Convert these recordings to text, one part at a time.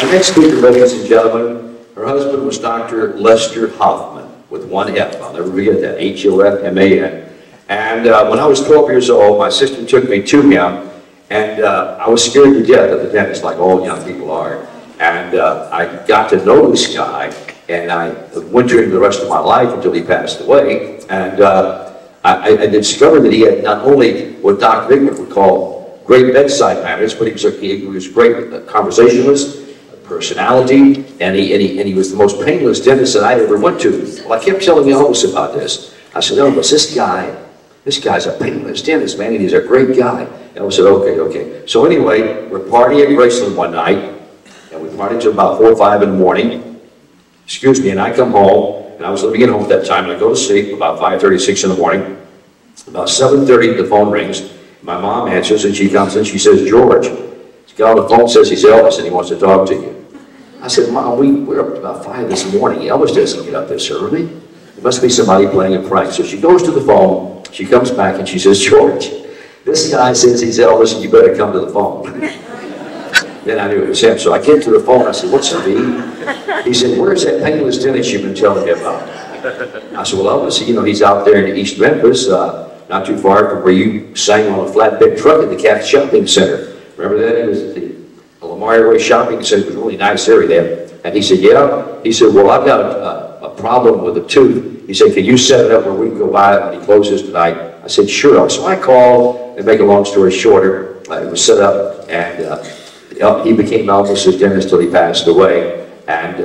Our next speaker, ladies and gentlemen, her husband was Dr. Lester Hofman, with one F. I'll never forget that, H-O-F-M-A-N. And when I was 12 years old, my sister took me to him, and I was scared to death at the dentist, like all young people are. And I got to know this guy, and I went to him the rest of my life until he passed away. And I discovered that he had not only what Dr. Higman would call great bedside manners, but he was great conversationalist, personality, and he was the most painless dentist that I ever went to. Well, I kept telling Elvis about this. I said, Elvis, this guy's a painless dentist, man, and he's a great guy. Elvis said, okay. So anyway, we're partying at Graceland one night, and we partied until about 4 or 5 in the morning. Excuse me, and I come home, and I was living at home at that time, and I go to sleep about 5:30, 6 in the morning. About 7:30, the phone rings. My mom answers, and she comes in, she says, George. This guy on the phone says he's Elvis, and he wants to talk to you. I said, Mom, we're up about 5 this morning. Elvis doesn't get up this early. There must be somebody playing a prank. So she goes to the phone, she comes back, and she says, George, this guy says he's Elvis, and you better come to the phone. Then I knew it was him. So I get to the phone, I said, what's the deal? He said, where's that painless dentist you've been telling me about? I said, well, Elvis, you know, he's out there in East Memphis, not too far from where you sang on a flatbed truck at the Cat Shopping Center. Remember that? It was at the Lamar Shopping Center. It was a really nice area there. And he said, yeah. He said, well, I've got a problem with a tooth. He said, can you set it up where we can go by it when he closes tonight? I said, sure. So I called, and make a long story shorter, it was set up, and he became Elvis's dentist till he passed away. And,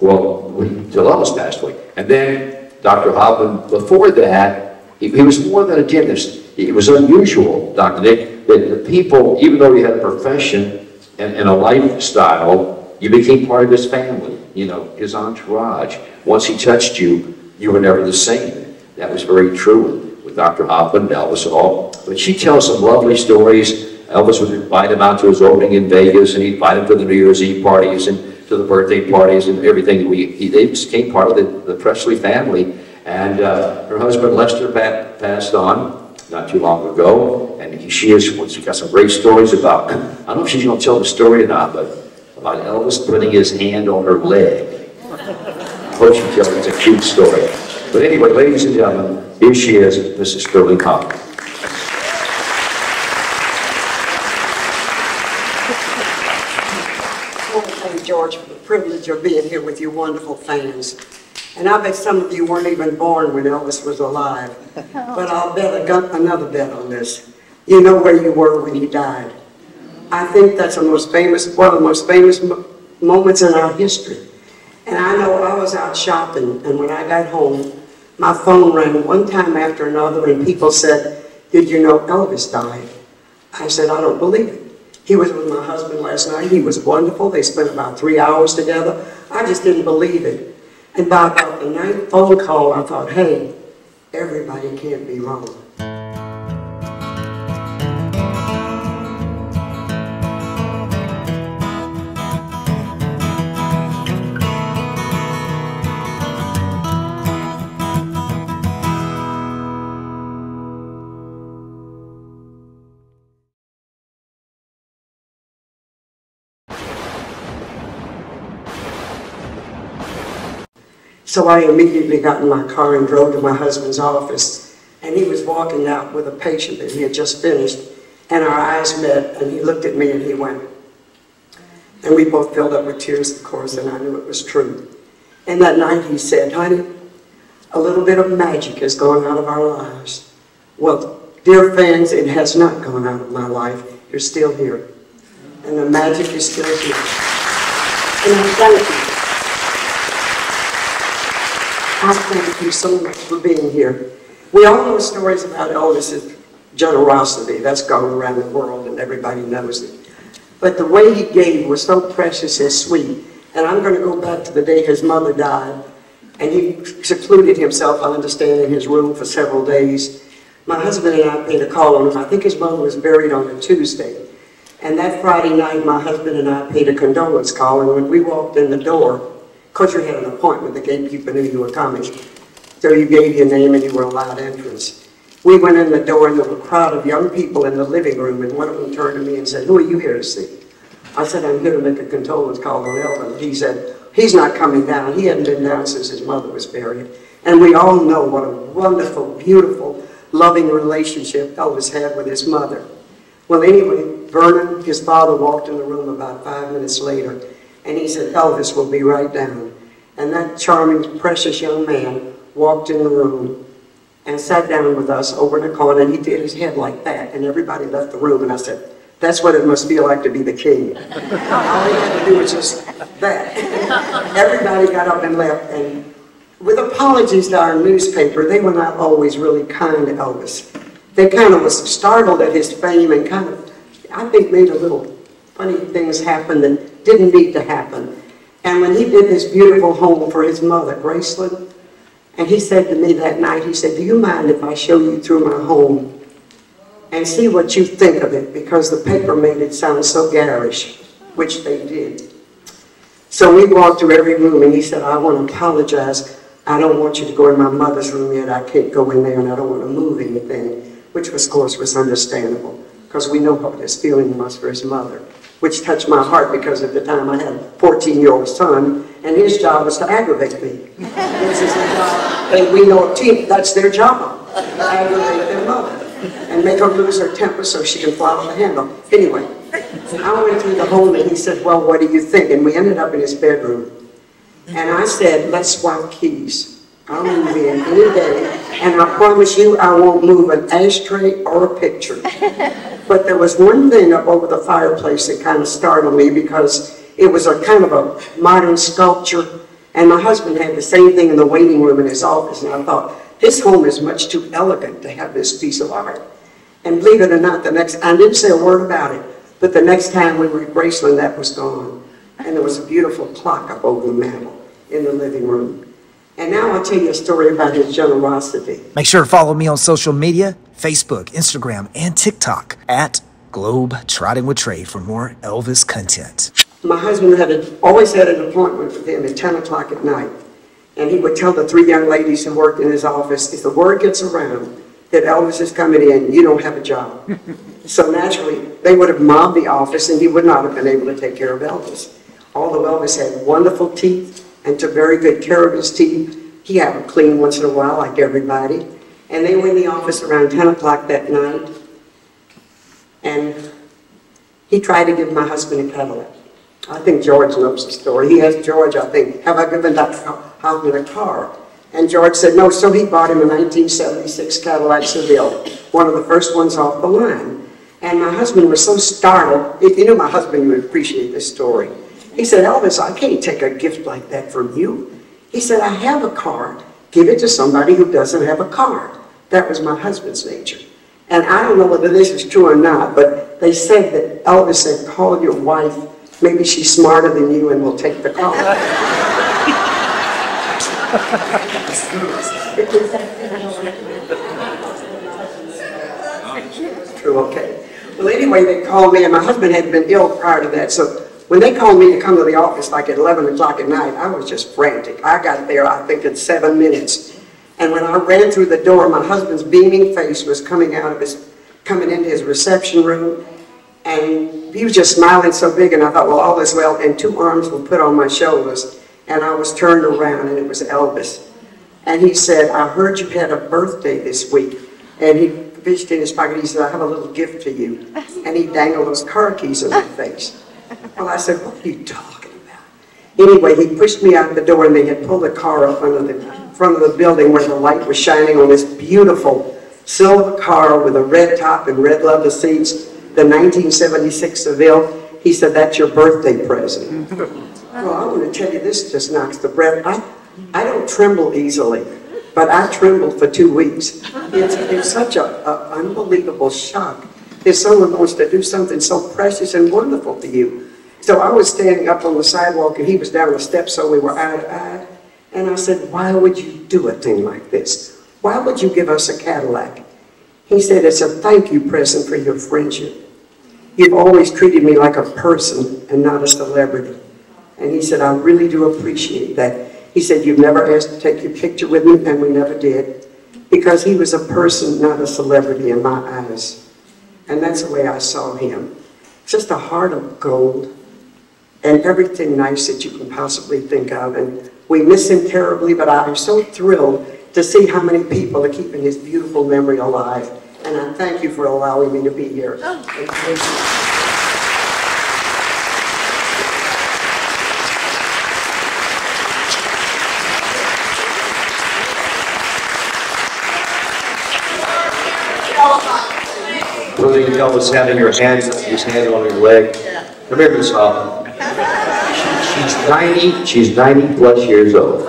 well, till Elvis passed away. And then Dr. Hopkins, before that, he was more than a dentist. It was unusual, Dr. Nick, that the people, even though you had a profession and a lifestyle, you became part of his family, you know, his entourage. Once he touched you, you were never the same. That was very true with Dr. Hopkins and Elvis and all. But she tells some lovely stories. Elvis would invite him out to his opening in Vegas, and he'd invite him to the New Year's Eve parties and to the birthday parties and everything. They became part of the Presley family. And her husband, Lester, passed on not too long ago. And she's got some great stories about, I don't know if she's going to tell the story or not, but about Elvis putting his hand on her leg. I hope she tells it. It's a cute story. But anyway, ladies and gentlemen, here she is, Mrs. Sterling Hopkins. George, for the privilege of being here with you wonderful fans. And I bet some of you weren't even born when Elvis was alive, but I'll bet another bet on this. You know where you were when he died. I think that's one of the most famous moments in our history. And I know I was out shopping, and when I got home, my phone rang one time after another, and people said, did you know Elvis died? I said, I don't believe it. He was with my husband last night. He was wonderful. They spent about 3 hours together. I just didn't believe it. And by about the 9th phone call, I thought, hey, everybody can't be wrong. So I immediately got in my car and drove to my husband's office, and he was walking out with a patient that he had just finished, and our eyes met, and he looked at me and he went, and we both filled up with tears, of course, and I knew it was true. And that night he said, honey, a little bit of magic is going out of our lives. Well, dear fans, it has not gone out of my life. You're still here, and the magic is still here, and I thank you. I thank you so much for being here. We all know stories about Elvis's generosity. That's gone around the world and everybody knows it. But the way he gave was so precious and sweet. And I'm going to go back to the day his mother died. And he secluded himself, I understand, in his room for several days. My husband and I paid a call on him. I think his mother was buried on a Tuesday. And that Friday night, my husband and I paid a condolence call. And when we walked in the door, because you had an appointment, the gatekeeper knew you were coming. So you gave your name and you were allowed entrance. We went in the door and there were a crowd of young people in the living room, and one of them turned to me and said, who are you here to see? I said, I'm here to make a condolence call on Elvis. He said, he's not coming down. He hadn't been down since his mother was buried. And we all know what a wonderful, beautiful, loving relationship Elvis had with his mother. Well, anyway, Vernon, his father, walked in the room about 5 minutes later, and he said, Elvis will be right down. And that charming, precious young man walked in the room and sat down with us over in the corner, and he did his head like that, and everybody left the room, and I said, that's what it must feel like to be the king. All he had to do was just that. Everybody got up and left, and with apologies to our newspaper, they were not always really kind to Elvis. They kind of was startled at his fame and kind of, I think, made a little funny things happen that didn't need to happen. And when he did this beautiful home for his mother, Graceland, and he said to me that night, he said, do you mind if I show you through my home and see what you think of it? Because the paper made it sound so garish, which they did. So we walked through every room, and he said, I want to apologize. I don't want you to go in my mother's room yet. I can't go in there, and I don't want to move anything. Which, of course, was understandable, because we know how this feeling was for his mother, which touched my heart, because at the time I had a 14-year-old son, and his job was to aggravate me. And we know a team, that's their job, aggravate their mother, and make her lose her temper so she can fly on the handle. Anyway, I went through the home, and he said, well, what do you think? And we ended up in his bedroom, and I said, let's swap keys. I don't move in any day, and I promise you I won't move an ashtray or a picture. But there was one thing up over the fireplace that kind of startled me, because it was a kind of a modern sculpture, and my husband had the same thing in the waiting room in his office, and I thought, this home is much too elegant to have this piece of art. And believe it or not, the next, I didn't say a word about it, but the next time we were at Graceland, that was gone. And there was a beautiful clock up over the mantel in the living room. And now I'll tell you a story about his generosity. Make sure to follow me on social media, Facebook, Instagram, and TikTok at Globetrotting with Trey for more Elvis content. My husband always had an appointment with him at 10 o'clock at night. And he would tell the three young ladies who worked in his office, if the word gets around that Elvis is coming in, you don't have a job. So naturally, they would have mobbed the office, and he would not have been able to take care of Elvis. Although Elvis had wonderful teeth, and took very good care of his teeth. He had them cleaned once in a while, like everybody. And they were in the office around 10 o'clock that night. And he tried to give my husband a Cadillac. I think George knows the story. He asked George, I think, have I given Dr. Hofman a car? And George said no, so he bought him a 1976 Cadillac Seville, one of the first ones off the line. And my husband was so startled. If you knew my husband, you would appreciate this story. He said, Elvis, I can't take a gift like that from you. He said, I have a car. Give it to somebody who doesn't have a car. That was my husband's nature. And I don't know whether this is true or not, but they said that Elvis said, call your wife. Maybe she's smarter than you and will take the car. True, okay. Well, anyway, they called me, and my husband had been ill prior to that, so when they called me to come to the office like at 11 o'clock at night, I was just frantic. I got there, I think, in 7 minutes. And when I ran through the door, my husband's beaming face was coming into his reception room. And he was just smiling so big, and I thought, well, all is well. And two arms were put on my shoulders, and I was turned around, and it was Elvis. And he said, I heard you had a birthday this week. And he fished in his pocket, he said, I have a little gift for you. And he dangled those car keys in my face. Well, I said, what are you talking about? Anyway, he pushed me out the door, and they had pulled the car up under the front of the building where the light was shining on this beautiful silver car with a red top and red leather seats, the 1976 Seville. He said, that's your birthday present. Well, I want to tell you, this just knocks the breath. I don't tremble easily, but I trembled for 2 weeks. It's such an unbelievable shock. If someone wants to do something so precious and wonderful to you. So I was standing up on the sidewalk, and he was down the steps, so we were eye to eye. And I said, why would you do a thing like this? Why would you give us a Cadillac? He said, it's a thank you present for your friendship. You've always treated me like a person and not a celebrity. And he said, I really do appreciate that. He said, you've never asked to take your picture with me, and we never did. Because he was a person, not a celebrity in my eyes. And that's the way I saw him. Just a heart of gold, and everything nice that you can possibly think of. And we miss him terribly, but I'm so thrilled to see how many people are keeping his beautiful memory alive. And I thank you for allowing me to be here. Oh. Thank you. Elvis having your hand, his hand on her leg. Come here, Miss Hofman. She's 90 plus years old.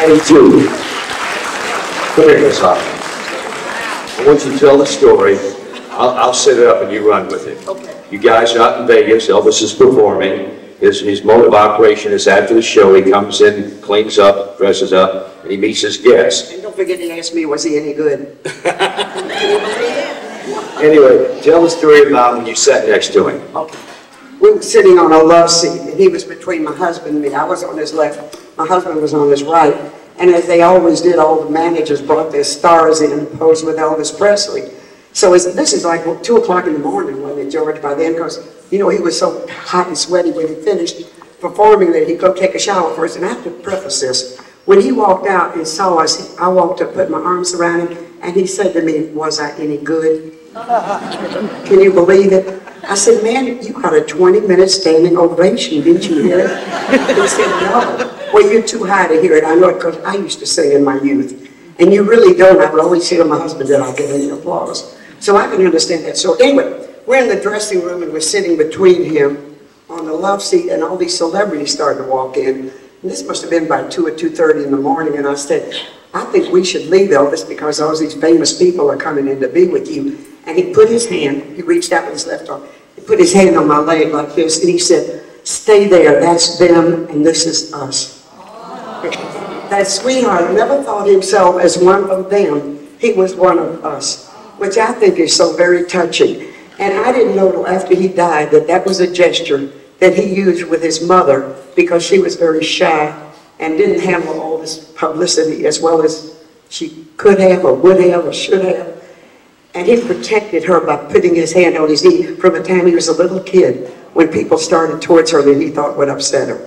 92. Come here, Miss Hofman. I want you to tell the story. I'll set it up and you run with it. Okay. You guys are out in Vegas. Elvis is performing. His mode of operation is after the show. He comes in, cleans up, dresses up, and he meets his guests. And don't forget he asked me, was he any good? Anyway, tell the story about when you sat next to him. Okay. We were sitting on a love seat, and he was between my husband and me. I was on his left, my husband was on his right. And as they always did, all the managers brought their stars in and posed with Elvis Presley. So this is like 2 o'clock in the morning, wasn't it, George? By then, because, you know, he was so hot and sweaty when he finished performing that he'd go take a shower first. And I have to preface this. When he walked out and saw us, I walked up, put my arms around him, and he said to me, was I any good? Can you believe it? I said, man, you got a 20-minute standing ovation, didn't you hear it? He said, no. Well, you're too high to hear it. I know it because I used to sing in my youth. And you really don't. I would always say to my husband that I'll give him applause. So I can understand that. So anyway, we're in the dressing room and we're sitting between him on the love seat, and all these celebrities started to walk in. And this must have been by 2 or 2:30 in the morning, and I said, I think we should leave, Elvis, because all these famous people are coming in to be with you. And he put his hand, he reached out with his left arm, he put his hand on my leg like this, and he said, stay there, that's them, and this is us. That sweetheart never thought himself as one of them. He was one of us, which I think is so very touching. And I didn't know till after he died that that was a gesture that he used with his mother, because she was very shy and didn't handle all this publicity as well as she could have or would have or should have. And he protected her by putting his hand on his knee from the time he was a little kid, when people started towards her that he thought would upset her.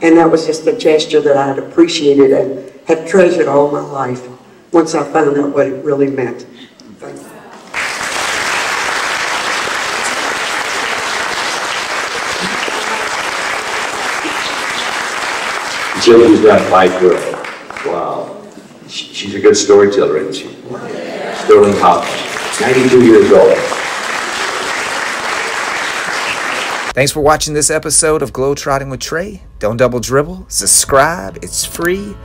And that was just a gesture that I had appreciated and had treasured all my life once I found out what it really meant. Thank you. Jill's not my girl. Wow. She's a good storyteller, isn't she? Yeah. Sterling Hopkins, 92 years old. Thanks for watching this episode of Globetrotting with Trey. Don't double dribble. Subscribe. It's free. You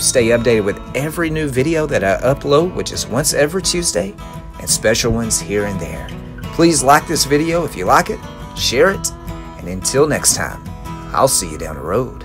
stay updated with every new video that I upload, which is once every Tuesday, and special ones here and there. Please like this video if you like it, share it, and until next time, I'll see you down the road.